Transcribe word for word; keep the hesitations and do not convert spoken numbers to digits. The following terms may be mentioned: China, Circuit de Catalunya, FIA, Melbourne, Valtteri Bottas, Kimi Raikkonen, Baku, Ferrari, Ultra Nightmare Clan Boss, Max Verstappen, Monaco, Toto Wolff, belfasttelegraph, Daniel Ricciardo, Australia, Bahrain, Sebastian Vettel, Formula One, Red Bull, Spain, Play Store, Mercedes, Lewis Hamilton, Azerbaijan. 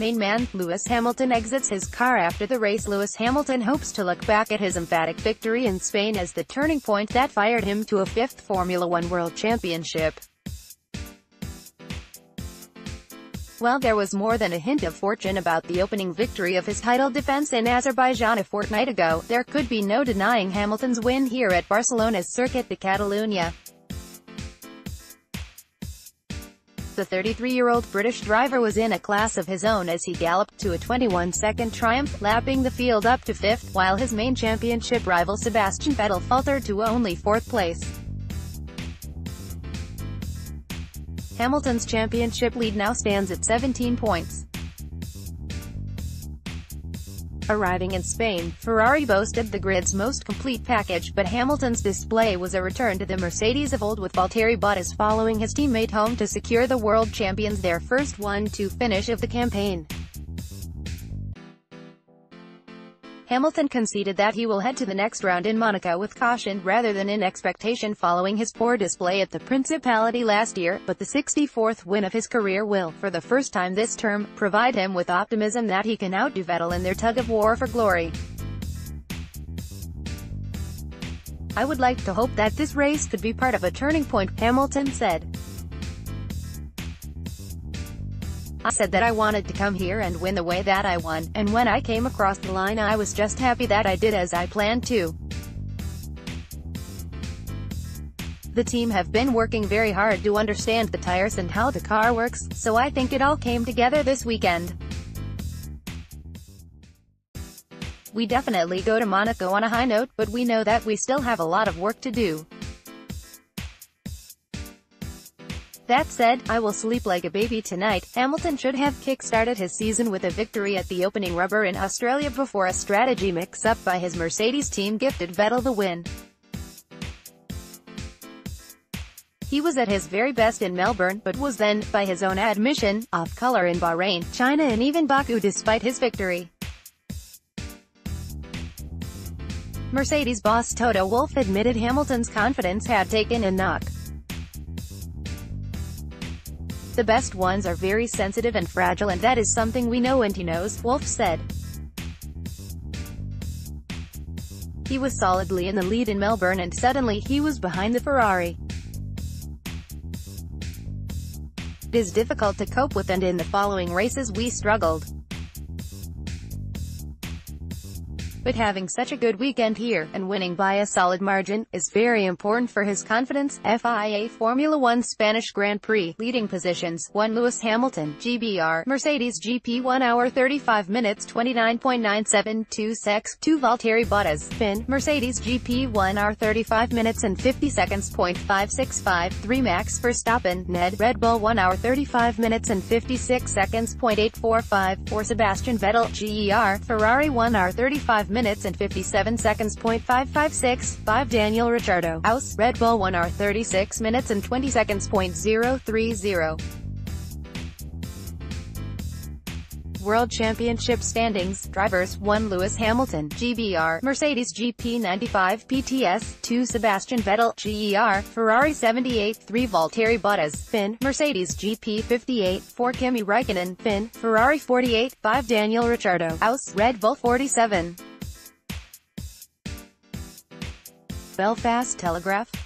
Main man, Lewis Hamilton exits his car after the race. Lewis Hamilton hopes to look back at his emphatic victory in Spain as the turning point that fired him to a fifth Formula One World Championship. Well, there was more than a hint of fortune about the opening victory of his title defense in Azerbaijan a fortnight ago. There could be no denying Hamilton's win here at Barcelona's Circuit de Catalunya. The thirty-three-year-old British driver was in a class of his own as he galloped to a twenty-one second triumph, lapping the field up to fifth, while his main championship rival Sebastian Vettel faltered to only fourth place. Hamilton's championship lead now stands at seventeen points. Arriving in Spain, Ferrari boasted the grid's most complete package, but Hamilton's display was a return to the Mercedes of old, with Valtteri Bottas following his teammate home to secure the world champions their first one two finish of the campaign. Hamilton conceded that he will head to the next round in Monaco with caution rather than in expectation following his poor display at the Principality last year, but the sixty-fourth win of his career will, for the first time this term, provide him with optimism that he can outdo Vettel in their tug-of-war for glory. "I would like to hope that this race could be part of a turning point," Hamilton said. "I said that I wanted to come here and win the way that I won, and when I came across the line I was just happy that I did as I planned to." The team have been working very hard to understand the tires and how the car works, so I think it all came together this weekend. "We definitely go to Monaco on a high note, but we know that we still have a lot of work to do. That said, I will sleep like a baby tonight." Hamilton should have kick-started his season with a victory at the opening rubber in Australia before a strategy mix-up by his Mercedes team gifted Vettel the win. He was at his very best in Melbourne, but was then, by his own admission, off-color in Bahrain, China and even Baku despite his victory. Mercedes boss Toto Wolff admitted Hamilton's confidence had taken a knock. "The best ones are very sensitive and fragile, and that is something we know and he knows," Wolff said. He was solidly in the lead in Melbourne and suddenly he was behind the Ferrari. "It is difficult to cope with, and in the following races we struggled. But having such a good weekend here, and winning by a solid margin, is very important for his confidence." F I A Formula One Spanish Grand Prix, leading positions, one Lewis Hamilton, G B R, Mercedes G P one hour thirty-five minutes twenty-nine point nine seven two seconds, two Valtteri Bottas, Finn, Mercedes G P one hour thirty-five minutes and fifty seconds point five six five, three Max Verstappen, Ned, Red Bull one hour thirty-five minutes and fifty-six seconds point eight four five, four Sebastian Vettel, G R, Ferrari one hour thirty-five minutes and fifty-seven seconds point five five six, five Daniel Ricciardo, Aus, Red Bull one hour thirty-six minutes and twenty seconds point zero three zero. World Championship standings, drivers, one Lewis Hamilton, G B R, Mercedes G P ninety-five P T S, two Sebastian Vettel, G E R, Ferrari seventy-eight, three Valtteri Bottas, Finn, Mercedes G P fifty-eight, four Kimi Raikkonen, Finn, Ferrari forty-eight, five Daniel Ricciardo, Aus, Red Bull forty-seven. Belfast Telegraph.